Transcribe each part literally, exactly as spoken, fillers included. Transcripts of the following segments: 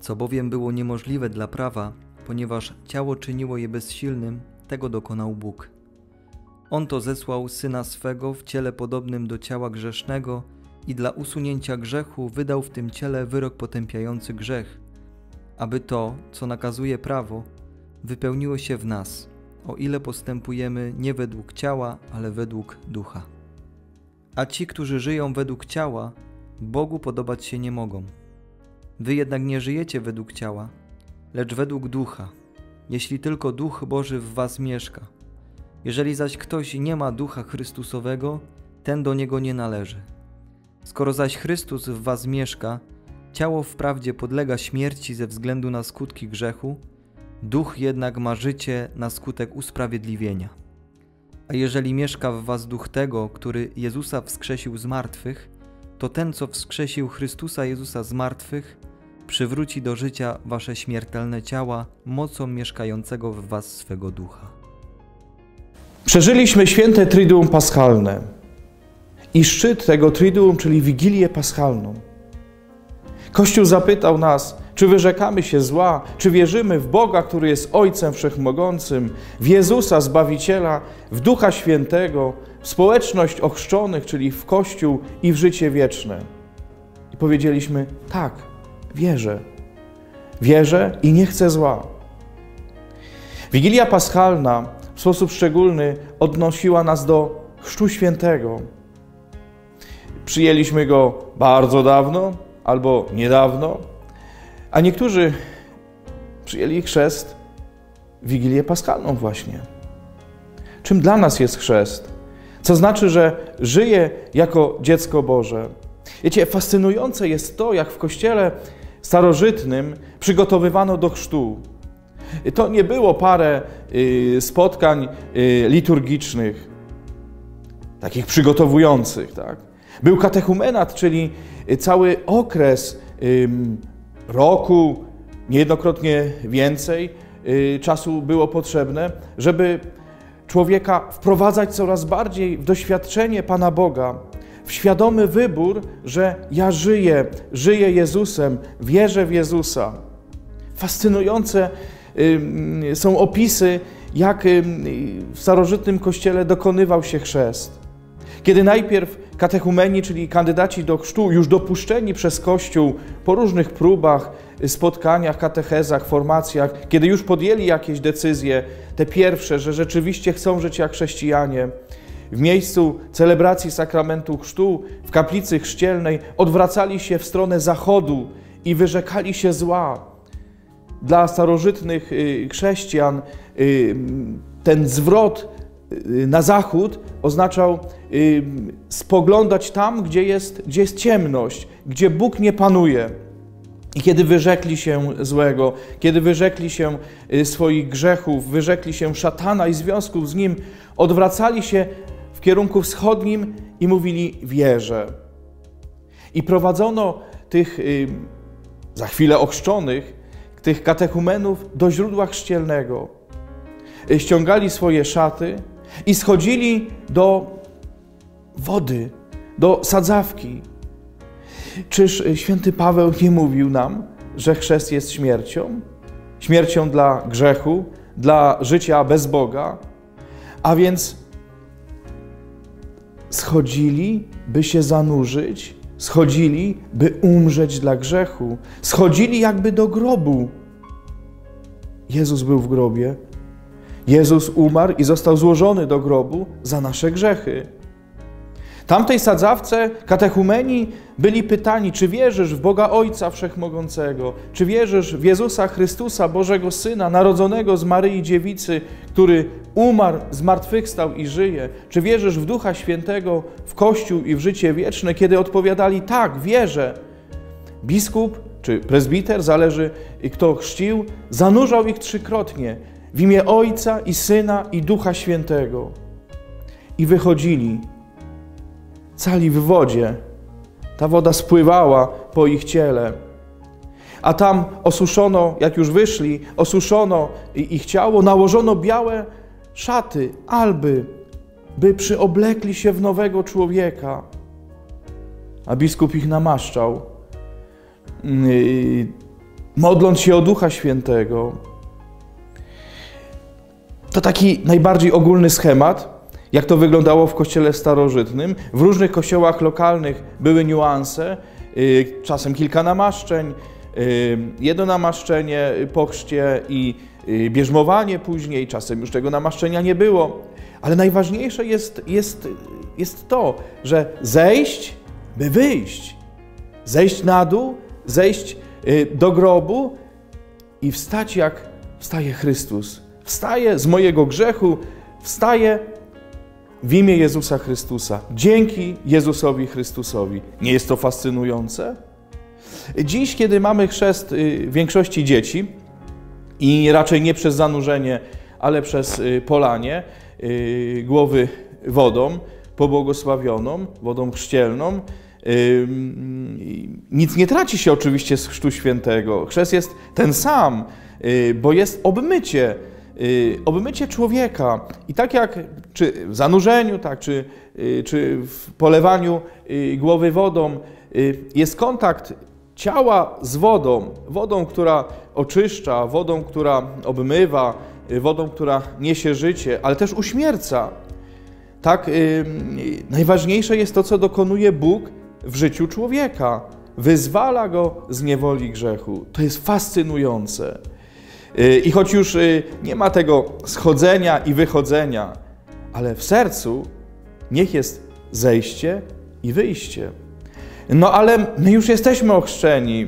co bowiem było niemożliwe dla prawa, ponieważ ciało czyniło je bezsilnym, tego dokonał Bóg. On to zesłał Syna swego w ciele podobnym do ciała grzesznego i dla usunięcia grzechu wydał w tym ciele wyrok potępiający grzech, aby to, co nakazuje prawo, wypełniło się w nas, o ile postępujemy nie według ciała, ale według ducha. A ci, którzy żyją według ciała, Bogu podobać się nie mogą. Wy jednak nie żyjecie według ciała, lecz według ducha, jeśli tylko Duch Boży w was mieszka. Jeżeli zaś ktoś nie ma Ducha Chrystusowego, ten do niego nie należy. Skoro zaś Chrystus w was mieszka, ciało wprawdzie podlega śmierci ze względu na skutki grzechu, Duch jednak ma życie na skutek usprawiedliwienia. A jeżeli mieszka w was Duch tego, który Jezusa wskrzesił z martwych, to ten, co wskrzesił Chrystusa Jezusa z martwych, przywróci do życia wasze śmiertelne ciała mocą mieszkającego w was swego Ducha. Przeżyliśmy święte Triduum Paschalne i szczyt tego Triduum, czyli Wigilię Paschalną. Kościół zapytał nas, czy wyrzekamy się zła, czy wierzymy w Boga, który jest Ojcem Wszechmogącym, w Jezusa Zbawiciela, w Ducha Świętego, w społeczność ochrzczonych, czyli w Kościół i w życie wieczne. I powiedzieliśmy, tak, wierzę. Wierzę i nie chcę zła. Wigilia Paschalna w sposób szczególny odnosiła nas do Chrztu Świętego. Przyjęliśmy go bardzo dawno albo niedawno, a niektórzy przyjęli chrzest w Wigilię Paschalną właśnie. Czym dla nas jest chrzest? Co znaczy, że żyje jako dziecko Boże. Wiecie, fascynujące jest to, jak w Kościele starożytnym przygotowywano do chrztu. To nie było parę spotkań liturgicznych, takich przygotowujących, tak? Był katechumenat, czyli cały okres roku, niejednokrotnie więcej czasu było potrzebne, żeby człowieka wprowadzać coraz bardziej w doświadczenie Pana Boga, w świadomy wybór, że ja żyję, żyję Jezusem, wierzę w Jezusa. Fascynujące są opisy, jak w starożytnym Kościele dokonywał się chrzest. Kiedy najpierw katechumeni, czyli kandydaci do chrztu, już dopuszczeni przez Kościół po różnych próbach, spotkaniach, katechezach, formacjach, kiedy już podjęli jakieś decyzje, te pierwsze, że rzeczywiście chcą żyć jak chrześcijanie, w miejscu celebracji sakramentu chrztu, w kaplicy chrzcielnej, odwracali się w stronę zachodu i wyrzekali się zła. Dla starożytnych chrześcijan ten zwrot na zachód oznaczał spoglądać tam, gdzie jest, gdzie jest ciemność, gdzie Bóg nie panuje. I kiedy wyrzekli się złego, kiedy wyrzekli się swoich grzechów, wyrzekli się szatana i związków z nim, odwracali się w kierunku wschodnim i mówili wierzę. I prowadzono tych za chwilę ochrzczonych, tych katechumenów do źródła chrzcielnego. Ściągali swoje szaty i schodzili do wody, do sadzawki. Czyż święty Paweł nie mówił nam, że chrzest jest śmiercią? Śmiercią dla grzechu, dla życia bez Boga? A więc schodzili, by się zanurzyć, schodzili, by umrzeć dla grzechu. Schodzili jakby do grobu. Jezus był w grobie. Jezus umarł i został złożony do grobu za nasze grzechy. Tamtej sadzawce katechumeni byli pytani, czy wierzysz w Boga Ojca Wszechmogącego, czy wierzysz w Jezusa Chrystusa, Bożego Syna, narodzonego z Maryi Dziewicy, który umarł, zmartwychwstał i żyje, czy wierzysz w Ducha Świętego, w Kościół i w życie wieczne, kiedy odpowiadali tak, wierzę. Biskup czy prezbiter, zależy kto chrzcił, zanurzał ich trzykrotnie w imię Ojca i Syna i Ducha Świętego i wychodzili. Cali w wodzie. Ta woda spływała po ich ciele. A tam osuszono, jak już wyszli, osuszono ich ciało, nałożono białe szaty, alby, by przyoblekli się w nowego człowieka. A biskup ich namaszczał modląc się o Ducha Świętego. To taki najbardziej ogólny schemat, jak to wyglądało w kościele starożytnym. W różnych kościołach lokalnych były niuanse, czasem kilka namaszczeń, jedno namaszczenie po chrzcie i bierzmowanie później, czasem już tego namaszczenia nie było. Ale najważniejsze jest, jest, jest to, że zejść, by wyjść. Zejść na dół, zejść do grobu i wstać, jak wstaje Chrystus. Wstaje z mojego grzechu, wstaje w imię Jezusa Chrystusa. Dzięki Jezusowi Chrystusowi. Nie jest to fascynujące? Dziś, kiedy mamy chrzest większości dzieci i raczej nie przez zanurzenie, ale przez polanie głowy wodą pobłogosławioną, wodą chrzcielną, nic nie traci się oczywiście z Chrztu Świętego. Chrzest jest ten sam, bo jest obmycie, obmycie człowieka. I tak jak czy w zanurzeniu, tak, czy, czy w polewaniu głowy wodą jest kontakt ciała z wodą, wodą, która oczyszcza, wodą, która obmywa, wodą, która niesie życie, ale też uśmierca. Tak, najważniejsze jest to, co dokonuje Bóg w życiu człowieka. Wyzwala go z niewoli grzechu. To jest fascynujące. I choć już nie ma tego schodzenia i wychodzenia, ale w sercu niech jest zejście i wyjście. No ale my już jesteśmy ochrzczeni.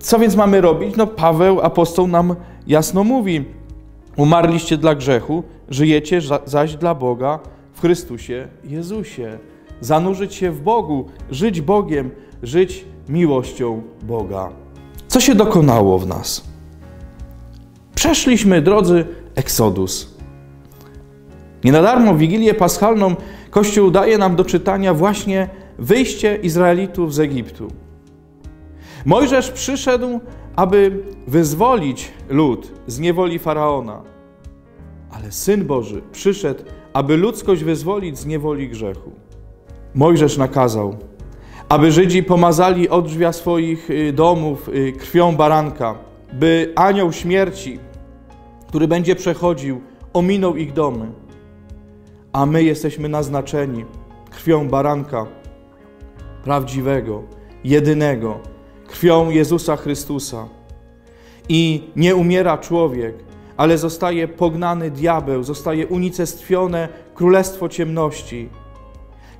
Co więc mamy robić? No Paweł, apostoł, nam jasno mówi. Umarliście dla grzechu, żyjecie zaś dla Boga w Chrystusie Jezusie. Zanurzyć się w Bogu, żyć Bogiem, żyć miłością Boga. Co się dokonało w nas? Przeszliśmy, drodzy, Eksodus. Nie na darmo w Wigilię Paschalną Kościół daje nam do czytania właśnie wyjście Izraelitów z Egiptu. Mojżesz przyszedł, aby wyzwolić lud z niewoli Faraona. Ale Syn Boży przyszedł, aby ludzkość wyzwolić z niewoli grzechu. Mojżesz nakazał, aby Żydzi pomazali drzwi swoich domów krwią baranka, by anioł śmierci, który będzie przechodził, ominął ich domy. A my jesteśmy naznaczeni krwią baranka prawdziwego, jedynego, krwią Jezusa Chrystusa. I nie umiera człowiek, ale zostaje pognany diabeł, zostaje unicestwione królestwo ciemności.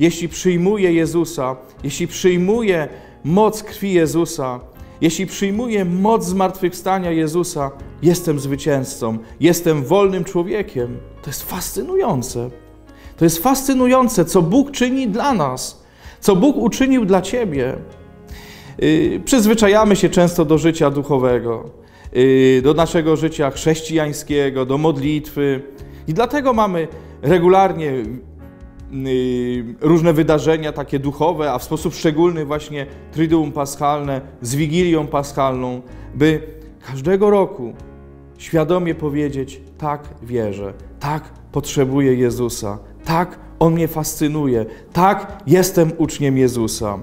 Jeśli przyjmuje Jezusa, jeśli przyjmuje moc krwi Jezusa, jeśli przyjmuje moc zmartwychwstania Jezusa, jestem zwycięzcą, jestem wolnym człowiekiem. To jest fascynujące. To jest fascynujące, co Bóg czyni dla nas, co Bóg uczynił dla ciebie. Przyzwyczajamy się często do życia duchowego, do naszego życia chrześcijańskiego, do modlitwy i dlatego mamy regularnie różne wydarzenia takie duchowe, a w sposób szczególny właśnie Triduum Paschalne z Wigilią Paschalną, by każdego roku świadomie powiedzieć: tak, wierzę, tak, potrzebuję Jezusa, tak, On mnie fascynuje, tak, jestem uczniem Jezusa.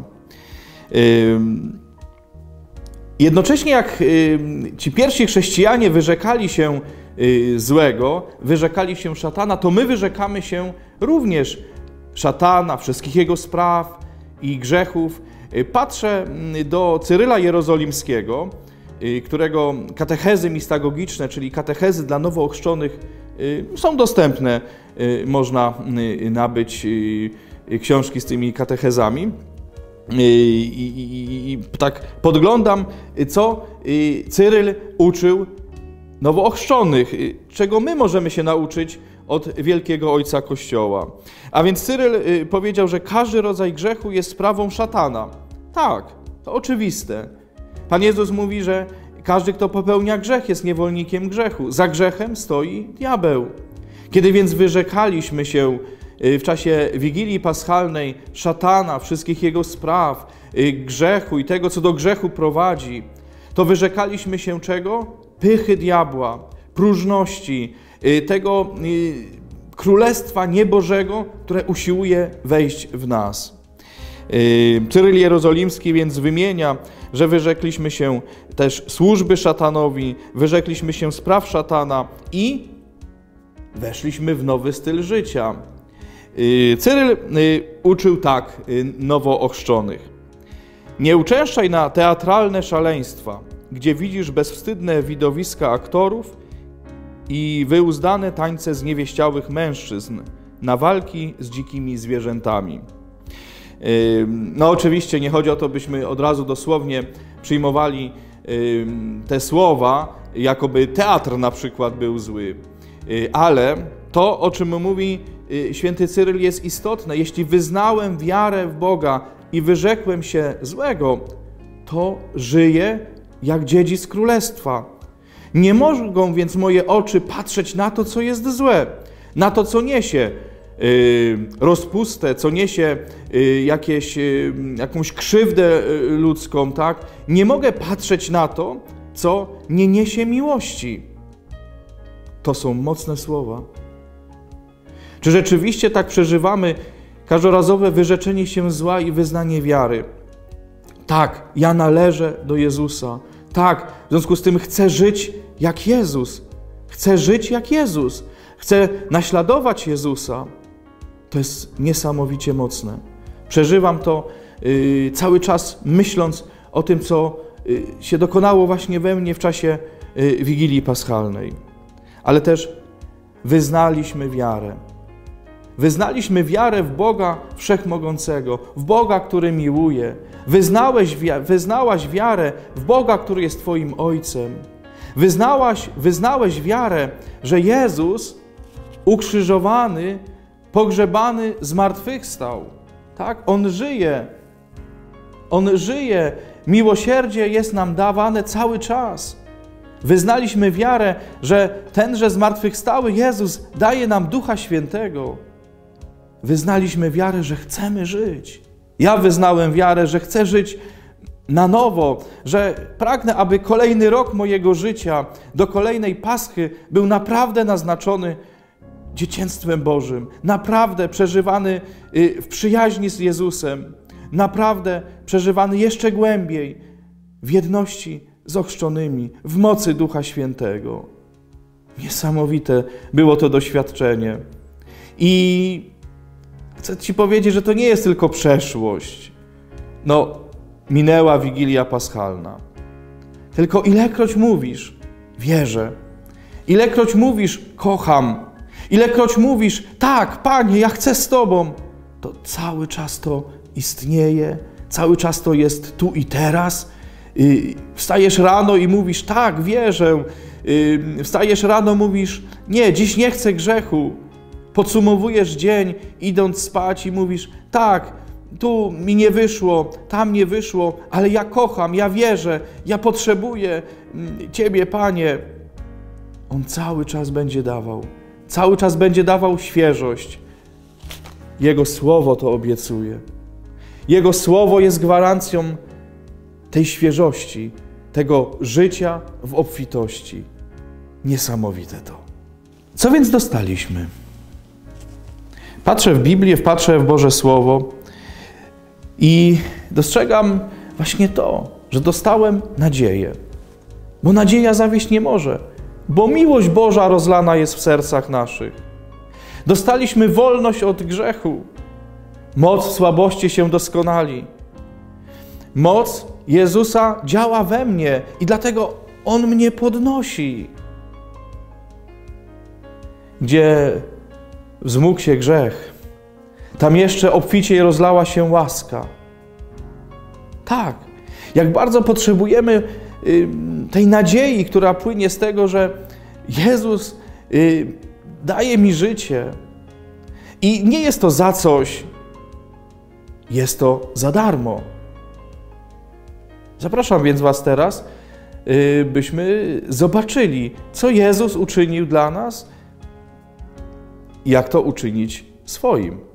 Jednocześnie jak ci pierwsi chrześcijanie wyrzekali się złego, wyrzekali się szatana, to my wyrzekamy się również szatana, wszystkich jego spraw i grzechów. Patrzę do Cyryla Jerozolimskiego, którego katechezy mistagogiczne, czyli katechezy dla nowo ochrzczonych, są dostępne. Można nabyć książki z tymi katechezami. I, i, i tak podglądam, co Cyryl uczył nowo ochrzczonych, czego my możemy się nauczyć od wielkiego ojca Kościoła. A więc Cyryl powiedział, że każdy rodzaj grzechu jest sprawą szatana. Tak, to oczywiste. Pan Jezus mówi, że każdy, kto popełnia grzech, jest niewolnikiem grzechu. Za grzechem stoi diabeł. Kiedy więc wyrzekaliśmy się w czasie Wigilii Paschalnej szatana, wszystkich jego spraw, grzechu i tego, co do grzechu prowadzi, to wyrzekaliśmy się czego? Pychy diabła, próżności, tego królestwa niebożego, które usiłuje wejść w nas. Cyryl Jerozolimski więc wymienia, że wyrzekliśmy się też służby szatanowi, wyrzekliśmy się spraw szatana i weszliśmy w nowy styl życia. Cyryl uczył tak nowo ochrzczonych. Nie uczęszczaj na teatralne szaleństwa, gdzie widzisz bezwstydne widowiska aktorów i wyuzdane tańce zniewieściałych mężczyzn na walki z dzikimi zwierzętami. No oczywiście nie chodzi o to, byśmy od razu dosłownie przyjmowali te słowa, jakoby teatr na przykład był zły, ale to, o czym mówi święty Cyryl, jest istotne. Jeśli wyznałem wiarę w Boga i wyrzekłem się złego, to żyję jak dziedzic królestwa. Nie mogą więc moje oczy patrzeć na to, co jest złe, na to, co niesie rozpustę, co niesie jakieś, jakąś krzywdę ludzką, tak? Nie mogę patrzeć na to, co nie niesie miłości. To są mocne słowa. Czy rzeczywiście tak przeżywamy każdorazowe wyrzeczenie się zła i wyznanie wiary? Tak, ja należę do Jezusa. Tak, w związku z tym chcę żyć jak Jezus. Chcę żyć jak Jezus. Chcę naśladować Jezusa. To jest niesamowicie mocne. Przeżywam to yy, cały czas, myśląc o tym, co yy, się dokonało właśnie we mnie w czasie yy, Wigilii Paschalnej. Ale też wyznaliśmy wiarę. Wyznaliśmy wiarę w Boga Wszechmogącego, w Boga, który miłuje. Wyznałeś, wyznałaś wiarę w Boga, który jest Twoim Ojcem. Wyznałaś, wyznałeś wiarę, że Jezus ukrzyżowany, pogrzebany, zmartwychwstał. Tak? On żyje. On żyje. Miłosierdzie jest nam dawane cały czas. Wyznaliśmy wiarę, że tenże zmartwychwstały Jezus daje nam Ducha Świętego. Wyznaliśmy wiarę, że chcemy żyć. Ja wyznałem wiarę, że chcę żyć na nowo, że pragnę, aby kolejny rok mojego życia do kolejnej Paschy był naprawdę naznaczony dzieciństwem Bożym, naprawdę przeżywany w przyjaźni z Jezusem, naprawdę przeżywany jeszcze głębiej w jedności z ochrzczonymi, w mocy Ducha Świętego. Niesamowite było to doświadczenie. I chcę Ci powiedzieć, że to nie jest tylko przeszłość. No, minęła Wigilia Paschalna. Tylko ilekroć mówisz, wierzę. Ilekroć mówisz, kocham. Ilekroć mówisz, tak, Panie, ja chcę z Tobą. To cały czas to istnieje. Cały czas to jest tu i teraz. Wstajesz rano i mówisz, tak, wierzę. Wstajesz rano, mówisz, nie, dziś nie chcę grzechu. Podsumowujesz dzień, idąc spać i mówisz, tak, tu mi nie wyszło, tam nie wyszło, ale ja kocham, ja wierzę, ja potrzebuję Ciebie, Panie. On cały czas będzie dawał, cały czas będzie dawał świeżość. Jego Słowo to obiecuje. Jego Słowo jest gwarancją tej świeżości, tego życia w obfitości. Niesamowite to. Co więc dostaliśmy? Patrzę w Biblię, patrzę w Boże Słowo i dostrzegam właśnie to, że dostałem nadzieję. Bo nadzieja zawieść nie może, bo miłość Boża rozlana jest w sercach naszych. Dostaliśmy wolność od grzechu. Moc słabości się doskonali. Moc Jezusa działa we mnie i dlatego On mnie podnosi. Gdzie wzmógł się grzech, tam jeszcze obficiej rozlała się łaska. Tak, jak bardzo potrzebujemy tej nadziei, która płynie z tego, że Jezus daje mi życie. I nie jest to za coś, jest to za darmo. Zapraszam więc Was teraz, byśmy zobaczyli, co Jezus uczynił dla nas, jak to uczynić swoim.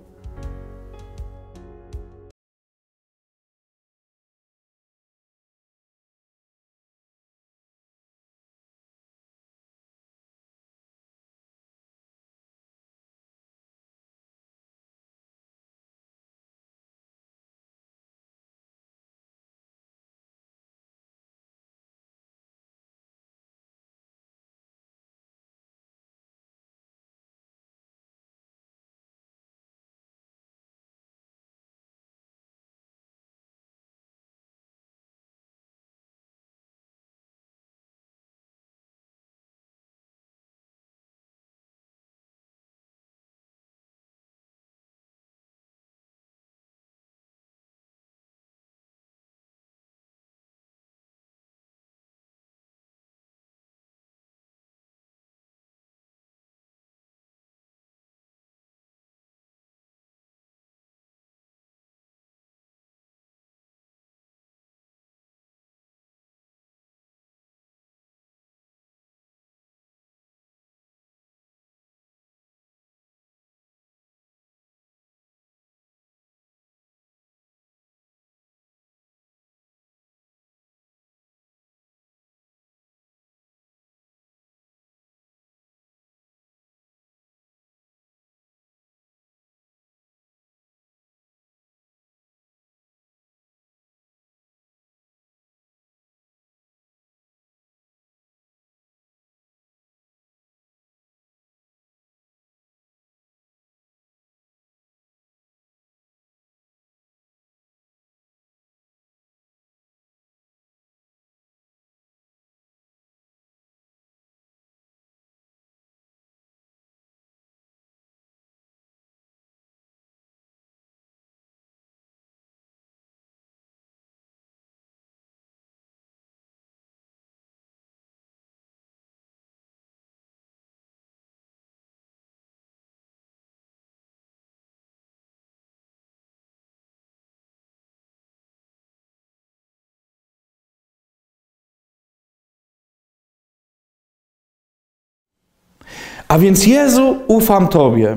A więc Jezu, ufam Tobie.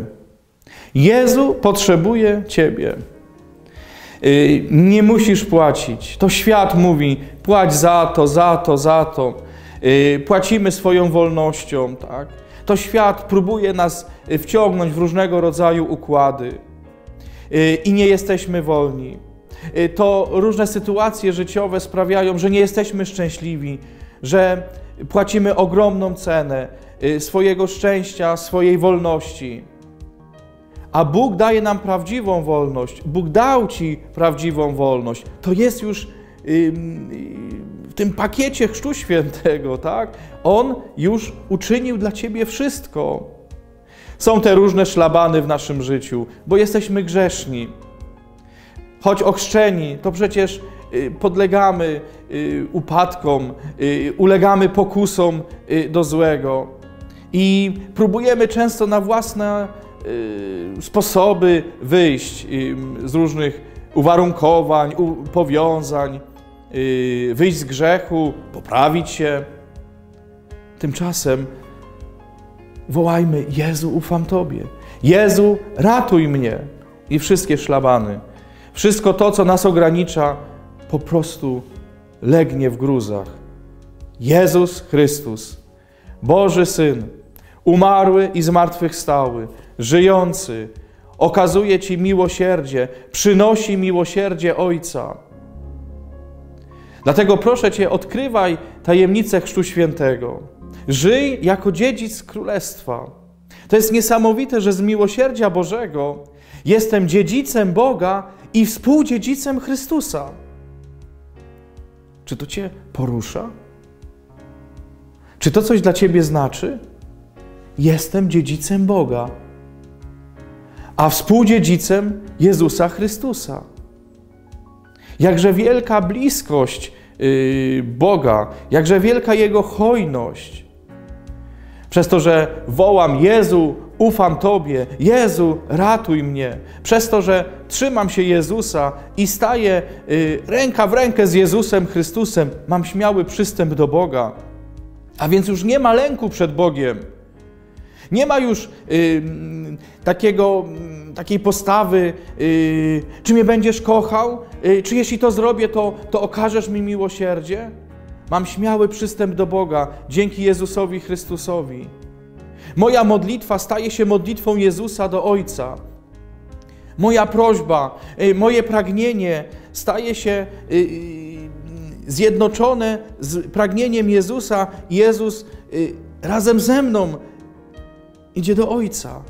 Jezu, potrzebuję Ciebie. Nie musisz płacić. To świat mówi, płać za to, za to, za to. Płacimy swoją wolnością, tak? To świat próbuje nas wciągnąć w różnego rodzaju układy i nie jesteśmy wolni. To różne sytuacje życiowe sprawiają, że nie jesteśmy szczęśliwi, że płacimy ogromną cenę swojego szczęścia, swojej wolności. A Bóg daje nam prawdziwą wolność. Bóg dał Ci prawdziwą wolność. To jest już w tym pakiecie Chrztu Świętego, tak? On już uczynił dla Ciebie wszystko. Są te różne szlabany w naszym życiu, bo jesteśmy grzeszni. Choć ochrzczeni, to przecież podlegamy upadkom, ulegamy pokusom do złego i próbujemy często na własne sposoby wyjść z różnych uwarunkowań, powiązań, wyjść z grzechu, poprawić się. Tymczasem wołajmy: Jezu, ufam Tobie. Jezu, ratuj mnie. I wszystkie szlabany, wszystko to, co nas ogranicza, po prostu legnie w gruzach. Jezus Chrystus, Boży Syn, umarły i zmartwychwstały, żyjący, okazuje Ci miłosierdzie, przynosi miłosierdzie Ojca. Dlatego proszę Cię, odkrywaj tajemnicę Chrztu Świętego. Żyj jako dziedzic Królestwa. To jest niesamowite, że z miłosierdzia Bożego jestem dziedzicem Boga i współdziedzicem Chrystusa. Czy to Cię porusza? Czy to coś dla Ciebie znaczy? Jestem dziedzicem Boga, a współdziedzicem Jezusa Chrystusa. Jakże wielka bliskość Boga, jakże wielka Jego hojność. Przez to, że wołam: Jezu, ufam Tobie, Jezu, ratuj mnie. Przez to, że trzymam się Jezusa i staję ręka w rękę z Jezusem Chrystusem, mam śmiały przystęp do Boga. A więc już nie ma lęku przed Bogiem. Nie ma już y, takiego, takiej postawy, y, czy mnie będziesz kochał, y, czy jeśli to zrobię, to, to okażesz mi miłosierdzie. Mam śmiały przystęp do Boga dzięki Jezusowi Chrystusowi. Moja modlitwa staje się modlitwą Jezusa do Ojca. Moja prośba, moje pragnienie staje się zjednoczone z pragnieniem Jezusa. Jezus razem ze mną idzie do Ojca.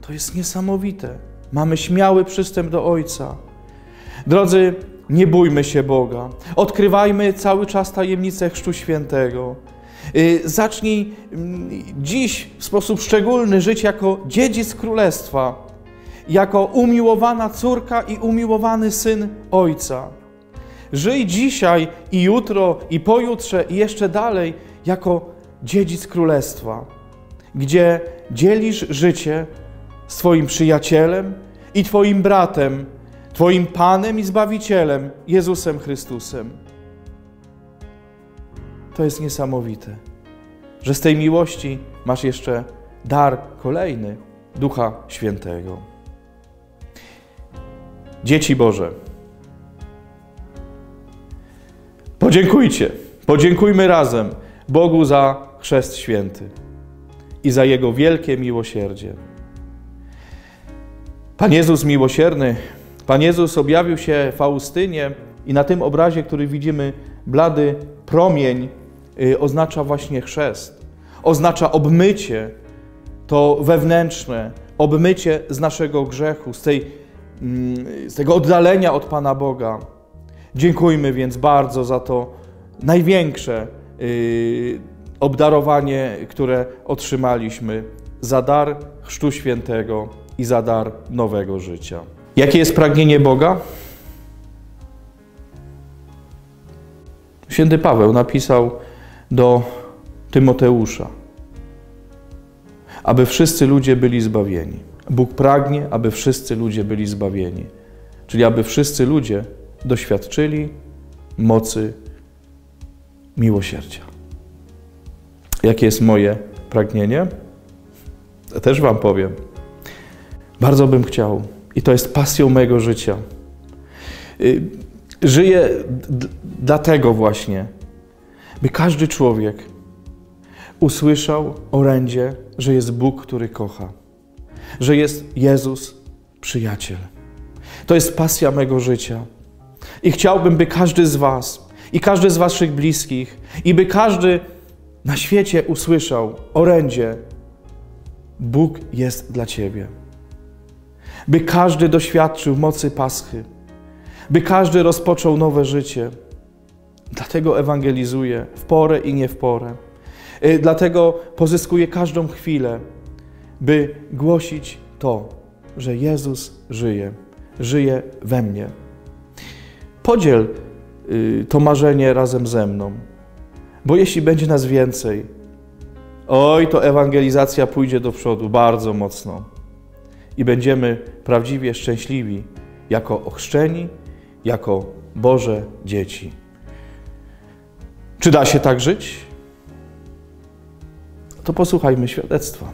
To jest niesamowite. Mamy śmiały przystęp do Ojca. Drodzy, nie bójmy się Boga. Odkrywajmy cały czas tajemnicę Chrztu Świętego. Zacznij dziś w sposób szczególny żyć jako dziedzic Królestwa, jako umiłowana córka i umiłowany syn Ojca. Żyj dzisiaj i jutro, i pojutrze, i jeszcze dalej jako dziedzic Królestwa, gdzie dzielisz życie z Twoim przyjacielem i Twoim bratem, Twoim Panem i Zbawicielem, Jezusem Chrystusem. To jest niesamowite, że z tej miłości masz jeszcze dar kolejny, Ducha Świętego. Dzieci Boże, podziękujcie, podziękujmy razem Bogu za Chrzest Święty i za Jego wielkie miłosierdzie. Pan Jezus miłosierny, Pan Jezus objawił się Faustynie i na tym obrazie, który widzimy, blady promień oznacza właśnie chrzest, oznacza obmycie, to wewnętrzne obmycie z naszego grzechu, z, tej, z tego oddalenia od Pana Boga. Dziękujmy więc bardzo za to największe obdarowanie, które otrzymaliśmy, za dar Chrztu Świętego i za dar nowego życia. Jakie jest pragnienie Boga? Święty Paweł napisał do Tymoteusza, aby wszyscy ludzie byli zbawieni. Bóg pragnie, aby wszyscy ludzie byli zbawieni, czyli aby wszyscy ludzie doświadczyli mocy miłosierdzia. Jakie jest moje pragnienie? też wam powiem. Bardzo bym chciał. I to jest pasją mojego życia. Żyję dlatego właśnie, by każdy człowiek usłyszał orędzie, że jest Bóg, który kocha. Że jest Jezus, przyjaciel. To jest pasja mego życia. I chciałbym, by każdy z was i każdy z waszych bliskich i by każdy na świecie usłyszał orędzie, Bóg jest dla ciebie. By każdy doświadczył mocy Paschy. By każdy rozpoczął nowe życie. Dlatego ewangelizuję w porę i nie w porę. Dlatego pozyskuję każdą chwilę, by głosić to, że Jezus żyje. Żyje we mnie. Podziel to marzenie razem ze mną. Bo jeśli będzie nas więcej, oj, to ewangelizacja pójdzie do przodu bardzo mocno. I będziemy prawdziwie szczęśliwi jako ochrzczeni, jako Boże dzieci. Czy da się tak żyć? To posłuchajmy świadectwa.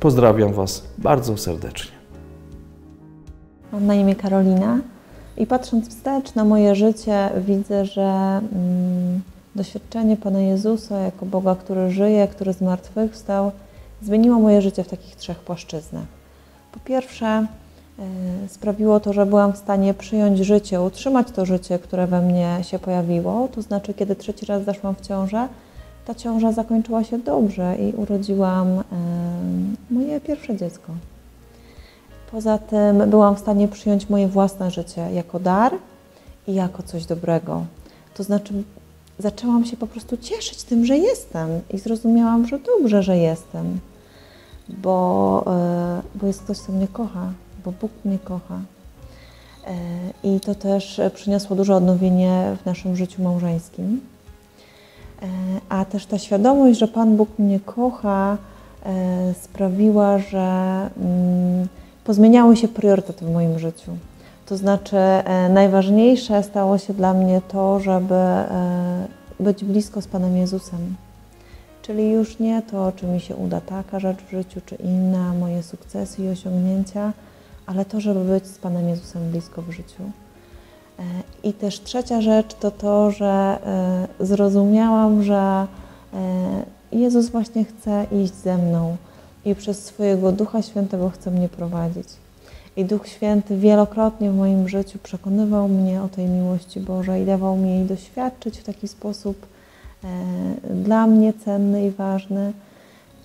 Pozdrawiam was bardzo serdecznie. Mam na imię Karolina i patrząc wstecz na moje życie, widzę, że mm, doświadczenie Pana Jezusa jako Boga, który żyje, który zmartwychwstał, zmieniło moje życie w takich trzech płaszczyznach. Po pierwsze, yy, sprawiło to, że byłam w stanie przyjąć życie, utrzymać to życie, które we mnie się pojawiło. To znaczy, kiedy trzeci raz zaszłam w ciążę, ta ciąża zakończyła się dobrze i urodziłam yy, moje pierwsze dziecko. Poza tym byłam w stanie przyjąć moje własne życie jako dar i jako coś dobrego. To znaczy, zaczęłam się po prostu cieszyć tym, że jestem i zrozumiałam, że dobrze, że jestem. Bo, bo jest ktoś, kto mnie kocha, bo Bóg mnie kocha. I to też przyniosło duże odnowienie w naszym życiu małżeńskim. A też ta świadomość, że Pan Bóg mnie kocha, sprawiła, że pozmieniały się priorytety w moim życiu. To znaczy, najważniejsze stało się dla mnie to, żeby być blisko z Panem Jezusem. Czyli już nie to, czy mi się uda taka rzecz w życiu, czy inna, moje sukcesy i osiągnięcia, ale to, żeby być z Panem Jezusem blisko w życiu. I też trzecia rzecz to to, że zrozumiałam, że Jezus właśnie chce iść ze mną i przez swojego Ducha Świętego chce mnie prowadzić. I Duch Święty wielokrotnie w moim życiu przekonywał mnie o tej miłości Bożej i dawał mi jej doświadczyć w taki sposób, dla mnie cenny i ważny.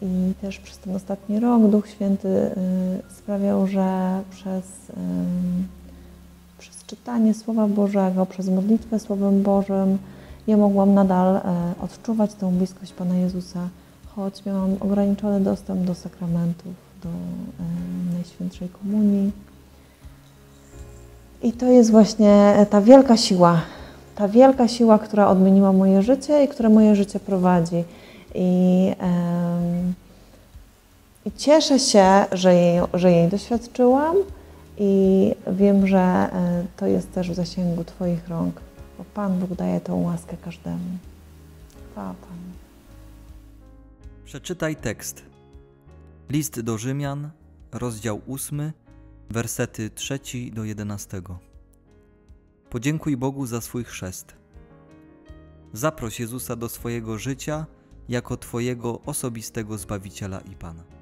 I też przez ten ostatni rok Duch Święty sprawiał, że przez, przez czytanie Słowa Bożego, przez modlitwę Słowem Bożym ja mogłam nadal odczuwać tą bliskość Pana Jezusa, choć miałam ograniczony dostęp do sakramentów, do Najświętszej Komunii. I to jest właśnie ta wielka siła. Ta wielka siła, która odmieniła moje życie i które moje życie prowadzi. I, yy, i cieszę się, że jej, że jej doświadczyłam i wiem, że yy, to jest też w zasięgu Twoich rąk, bo Pan Bóg daje tą łaskę każdemu. Chwała Panu. Przeczytaj tekst. List do Rzymian, rozdział ósmy, wersety trzeci do jedenastego. Podziękuj Bogu za swój chrzest. Zaproś Jezusa do swojego życia jako Twojego osobistego Zbawiciela i Pana.